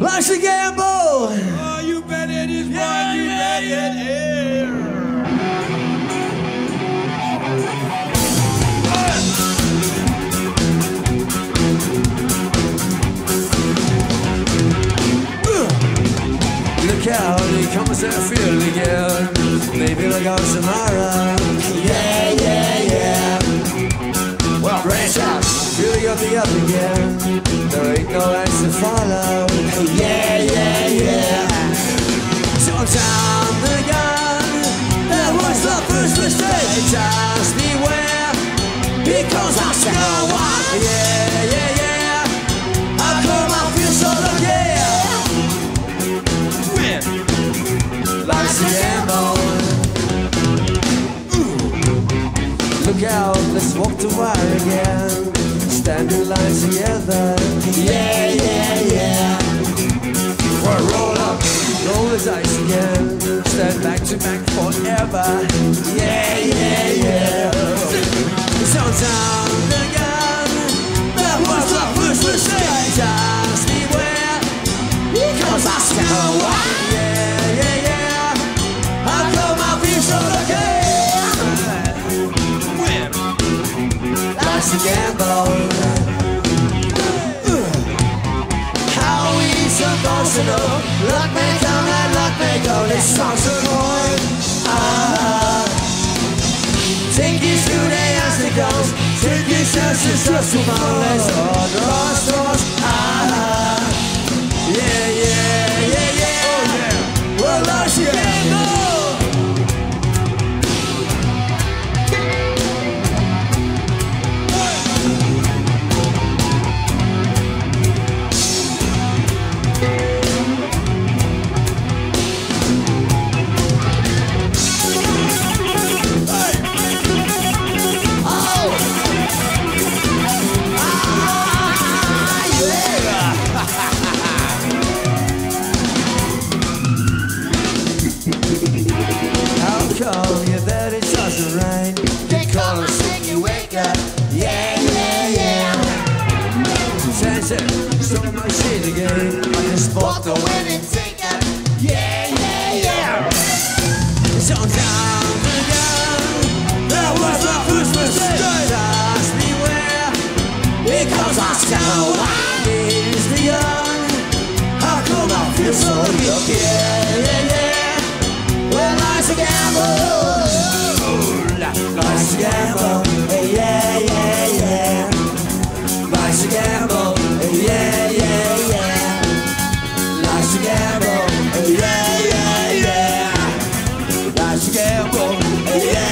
Life's a gamble. Oh, you bet it is, yeah, one. You bet it is. Look out, he comes and feel again. Maybe like our Samara. Yeah, yeah, yeah. Well, branch out, really got the up again. There ain't no lines to follow. Yeah, yeah, yeah. Sometime again, that was the first mistake. Just beware, because I shall walk. Yeah, yeah, yeah. I come, I feel so lucky. Life's a gamble. Ooh. Look out, let's walk the wire again. Standing lines together. Yeah, yeah, yeah. Well, roll up, roll the dice again. Stand back to back forever. Yeah, yeah, yeah. Sometime again, that was the first mistake. Just beware, because I still walk. Yeah, yeah, yeah. I know my feet are okay. Life's a gamble. How we supposed to know? Luck may come and luck may go. This song's a coin. Take each new day as it goes. Take each chance, it's just tomorrow. Let's all draw straws. Yeah, yeah, yeah, yeah. Oh, yeah. Well, life's a gamble. Yeah.